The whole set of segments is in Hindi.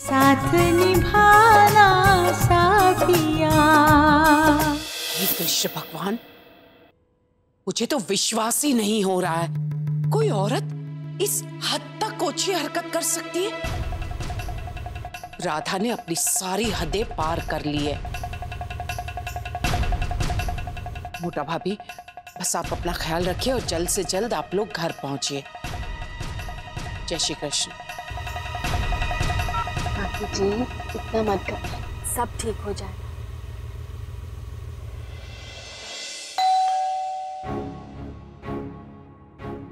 साथ निभाना साथिया। हे कृष्ण भगवान, मुझे तो विश्वास ही नहीं हो रहा है कोई औरत इस हद तक ओछी हरकत कर सकती है। राधा ने अपनी सारी हदें पार कर ली है। मोटा भाभी, बस आप अपना ख्याल रखिए और जल्द से जल्द आप लोग घर पहुंचिए। जय श्री कृष्ण। माता जी, इतना मत करो, सब ठीक हो जाएगा।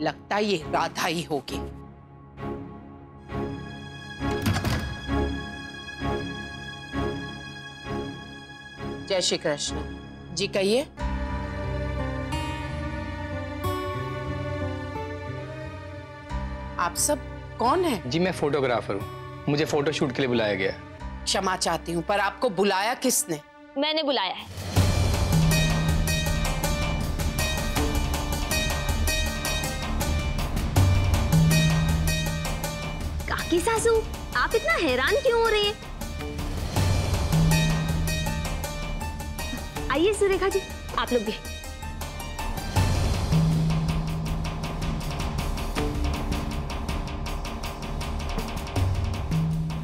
लगता है ये राधा ही होगी। जय श्री कृष्ण जी। कहिए। आप सब कौन है? जी मैं फोटोग्राफर हूँ, मुझे फोटोशूट के लिए बुलाया गया। क्षमा चाहती हूँ, पर आपको बुलाया किसने? मैंने बुलाया है। काकी सासू, आप इतना हैरान क्यों हो रही है? आइए सुरेखा जी, आप लोग भी।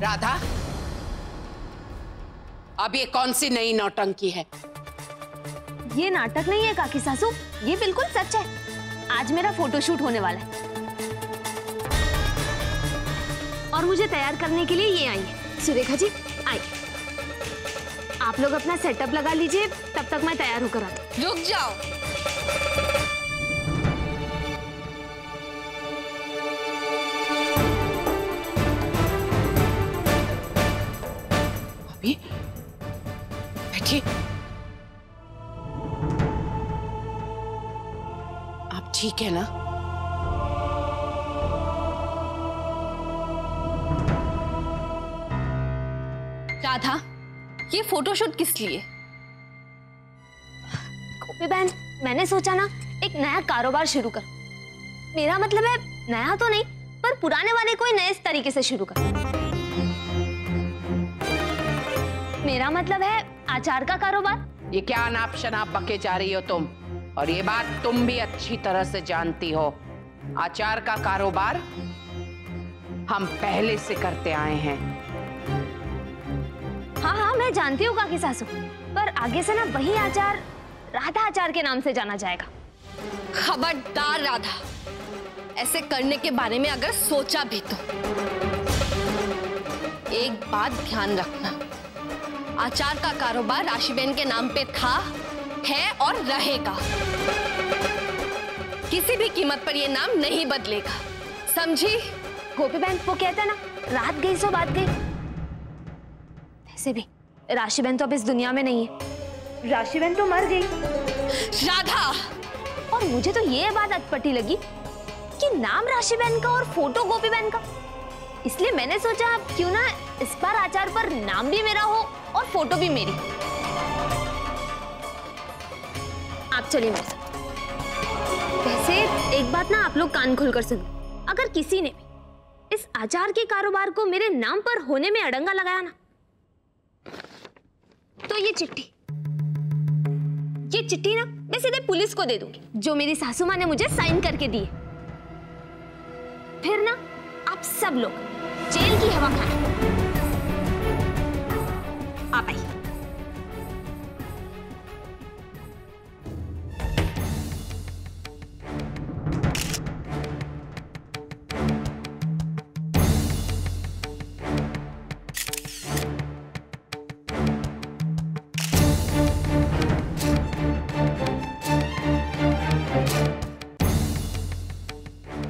राधा, अब ये कौन सी नई नौटंकी है? ये नाटक नहीं है काकी सासू, ये बिल्कुल सच है। आज मेरा फोटोशूट होने वाला है और मुझे तैयार करने के लिए ये आई है। सुरेखा जी आइए, आप लोग अपना सेटअप लगा लीजिए, तब तक मैं तैयार होकर आती हूँ। रुक जाओ, बैठिए। आप ठीक है ना? राधा, ये फोटोशूट किस लिए? गोपी बहन, मैंने सोचा ना एक नया कारोबार शुरू कर। मेरा मतलब है नया तो नहीं, पर पुराने वाले कोई नए तरीके से शुरू कर। मेरा मतलब है आचार का कारोबार। ये क्या अनाप शनाप बके जा रही हो तुम? और ये बात तुम भी अच्छी तरह से जानती हो। आचार का कारोबार हम पहले से करते आए हैं। हाँ हाँ, मैं जानती हूँ काकी सासू, पर आगे से ना वही आचार राधा आचार के नाम से जाना जाएगा। खबरदार राधा, ऐसे करने के बारे में अगर सोचा भी तो एक बात ध्यान रखना, आचार का कारोबार राशि बहन के नाम पे था, है और रहेगा। किसी भी कीमत पर ये नाम नहीं बदलेगा, समझी? गोपी बहन, वो कहते हैं ना, रात गई सो बात गई। वैसे भी राशि बहन तो अब इस दुनिया में नहीं है। राशि बहन तो मर गई। राधा! और मुझे तो ये बात अटपटी लगी कि नाम राशि बहन का और फोटो गोपी बहन का, इसलिए मैंने सोचा आप क्यों ना इस बार आचार पर नाम भी मेरा हो और फोटो भी मेरी। आप चलिए मेरे साथ। वैसे एक बात ना आप लोग कान खोलकर सुनो, अगर किसी ने भी इस आचार के कारोबार को मेरे नाम पर होने में अड़ंगा लगाया ना, तो ये चिट्ठी ना मैं सीधे पुलिस को दे दूंगी, जो मेरी सासू माँ ने मुझे साइन करके दी है। फिर ना आप सब लोग जेल की हवा खाएं। आप आइए।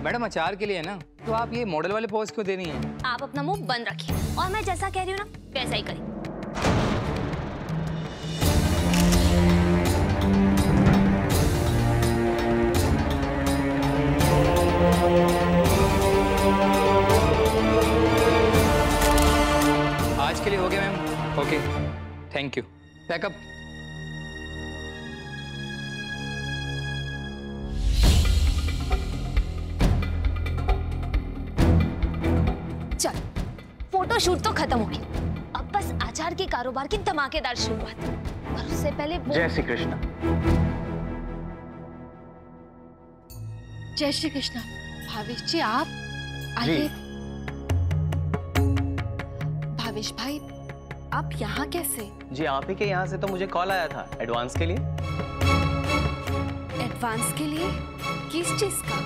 मैडम, आचार के लिए है ना, तो आप ये मॉडल वाले पोज क्यों दे रही हैं? आप अपना मुंह बंद रखिए और मैं जैसा कह रही हूँ ना वैसा ही करिए। आज के लिए हो गया ma'am. Okay, thank you. Packup. तो शूट तो खत्म हो गया। अब बस आचार के कारोबार की धमाकेदार शुरुआत। और उससे पहले जय श्री कृष्णा। जय श्री कृष्णा। भावेश जी आप आइए। भावेश भाई आप यहाँ कैसे? जी आप ही के यहाँ से तो मुझे कॉल आया था एडवांस के लिए। एडवांस के लिए? किस चीज का?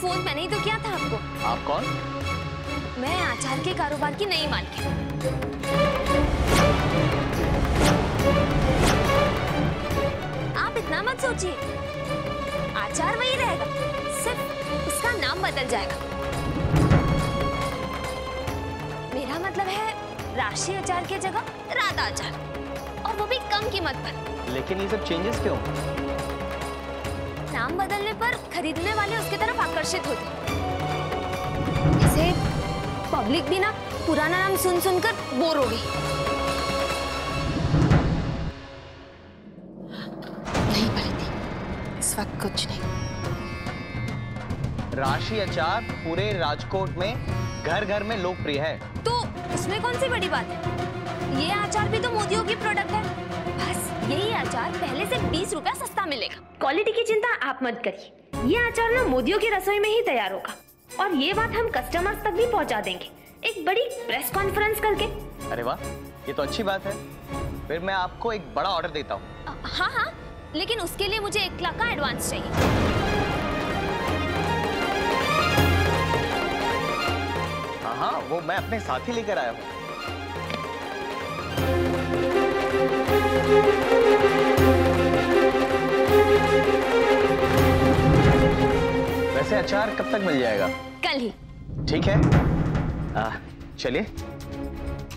फोन मैंने ही तो किया था आपको। आप कौन? मैं आचार के कारोबार की नई मालकिन। आप इतना मत सोचिए, आचार वही रहेगा, सिर्फ उसका नाम बदल जाएगा। मेरा मतलब है राशि आचार की जगह राधा आचार, और वो भी कम कीमत पर। लेकिन ये सब चेंजेस क्यों? नाम बदलने पर खरीदने वाले उसकी तरफ आकर्षित होते हैं। इसे पब्लिक भी ना पुराना नाम सुन सुनकर बोर हो गई। नहीं पलती, इस वक्त कुछ नहीं। राशि अचार पूरे राजकोट में घर घर में लोकप्रिय है। तो इसमें कौन सी बड़ी बात है? ये आचार भी तो मोदियों की प्रोडक्ट है। बस यही आचार पहले से 20 रुपया सस्ता मिलेगा। क्वालिटी की चिंता आप मत करिए, ये आचार ना मोदियों की रसोई में ही तैयार होगा। और ये बात हम कस्टमर्स तक भी पहुंचा देंगे, एक बड़ी प्रेस कॉन्फ्रेंस करके। अरे वाह, ये तो अच्छी बात है। फिर मैं आपको एक बड़ा ऑर्डर देता हूँ। हाँ हाँ, लेकिन उसके लिए मुझे 1 लाख का एडवांस चाहिए। हाँ हाँ, वो मैं अपने साथ ही लेकर आया हूँ। वैसे अचार कब तक मिल जाएगा? कल ही। ठीक है, चलिए।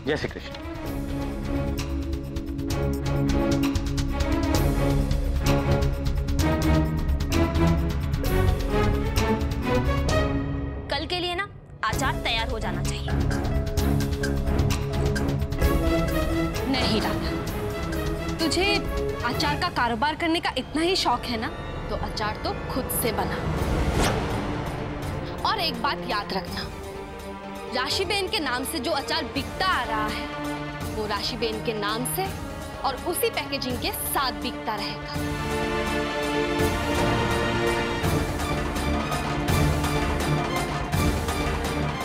जय श्री कृष्ण। कल के लिए ना आचार तैयार हो जाना चाहिए। नहीं राधा, तुझे आचार का कारोबार करने का इतना ही शौक है ना, तो अचार तो खुद से बना। और एक बात याद रखना, राशि बेन के नाम से जो अचार बिकता आ रहा है, वो राशि बेन के नाम से और उसी पैकेजिंग के साथ बिकता रहेगा।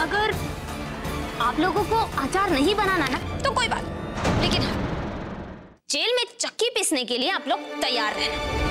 अगर आप लोगों को अचार नहीं बनाना ना तो कोई बात, लेकिन हाँ, जेल में चक्की पीसने के लिए आप लोग तैयार रहना।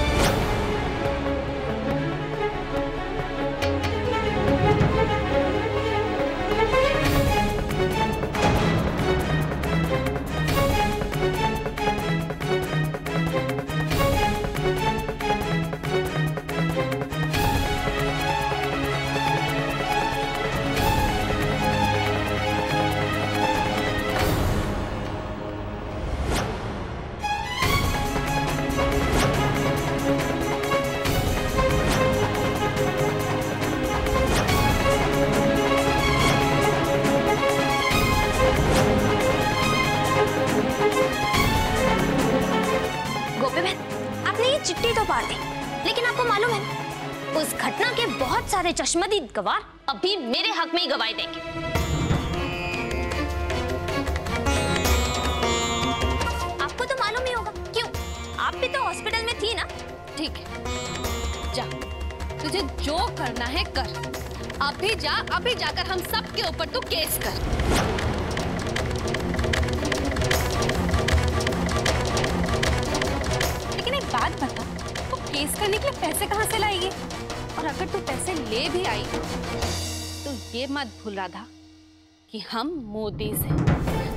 लेकिन आपको मालूम है, उस घटना के बहुत सारे चश्मदीद गवाह अभी मेरे हक में ही गवाही देंगे। आपको तो मालूम ही होगा, क्यों? आप भी तो हॉस्पिटल में थी ना। ठीक है, जा, तुझे जो करना है कर। अभी जा, अभी जाकर हम सब के ऊपर तू केस कर। केस करने के लिए पैसे कहाँ से लाएगी? और अगर तू पैसे ले भी आई तो ये मत भूल राधा कि हम मोदी से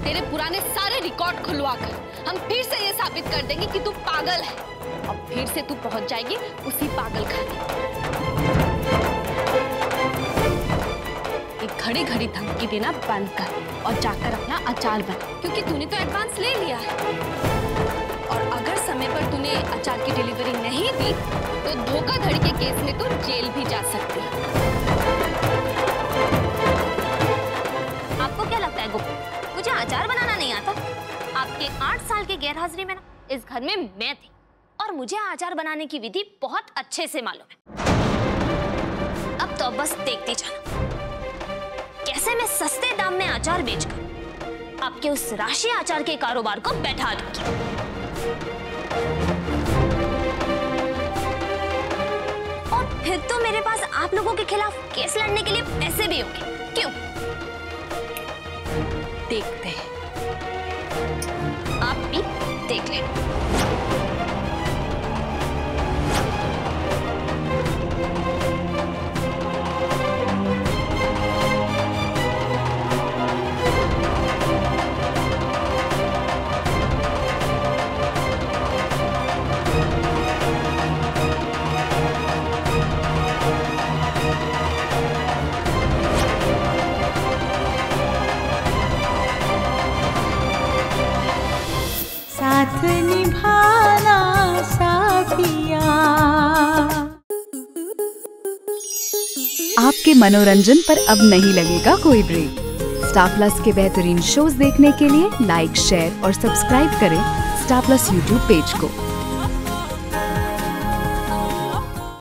तेरे पुराने सारे रिकॉर्ड खुलवाकर हम फिर से ये साबित कर देंगे कि तू पागल है, और फिर से तू पहुंच जाएगी उसी पागलखाने। ये घड़ी घड़ी धमकी देना बंद कर और जाकर अपना अचार बना, क्योंकि तूने तो एडवांस ले लिया है। और अगर समय पर तूने अचार की डिलीवरी नहीं दी तो धोखाधड़ी के केस में तू जेल भी जा सकती है। आपको क्या लगता है गोपी, मुझे अचार बनाना नहीं आता? आपके 8 साल के गैरहाजिरी में ना इस घर में मैं थी, और मुझे अचार बनाने की विधि बहुत अच्छे से मालूम है। अब तो बस देखती जाना कैसे जिसे मैं सस्ते दाम में आचार बेचकर आपके उस राशि आचार के कारोबार को बैठा दूंगी। और फिर तो मेरे पास आप लोगों के खिलाफ केस लड़ने के लिए पैसे भी होंगे। क्यों? देखते हैं, आप भी देख लेना। साथ निभाना साथिया। आपके मनोरंजन पर अब नहीं लगेगा कोई ब्रेक। स्टार प्लस के बेहतरीन शोज देखने के लिए लाइक, शेयर और सब्सक्राइब करें स्टार प्लस यूट्यूब पेज को।